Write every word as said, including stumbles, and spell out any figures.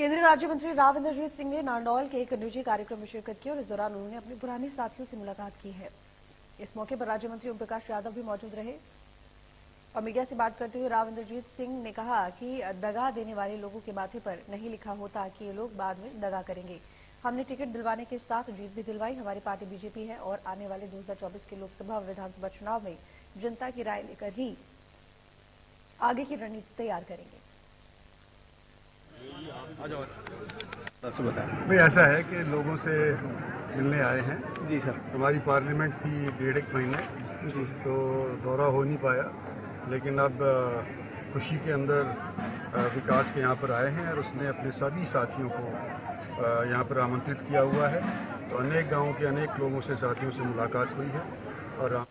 केंद्रीय राज्य मंत्री राव इंद्रजीत सिंह ने नांदौल के एक निजी कार्यक्रम में शिरकत की और इस दौरान उन्होंने अपने पुराने साथियों से मुलाकात की है। इस मौके पर राज्य मंत्री ओम प्रकाश यादव भी मौजूद रहे और मीडिया से बात करते हुए राव इंद्रजीत सिंह ने कहा कि दगा देने वाले लोगों के माथे पर नहीं लिखा होता कि ये लोग बाद में दगा करेंगे। हमने टिकट दिलवाने के साथ जीत भी दिलवाई। हमारी पार्टी बीजेपी है और आने वाले दो हजार चौबीस के लोकसभा और विधानसभा चुनाव में जनता की राय लेकर ही आगे की रणनीति तैयार करेंगे। भाई ऐसा है कि लोगों से मिलने आए हैं जी सर। हमारी पार्लियामेंट थी डेढ़ एक महीने जी, तो दौरा हो नहीं पाया, लेकिन अब खुशी के अंदर विकास के यहाँ पर आए हैं और उसने अपने सभी साथियों को यहाँ पर आमंत्रित किया हुआ है। तो अनेक गांवों के अनेक लोगों से साथियों से मुलाकात हुई है और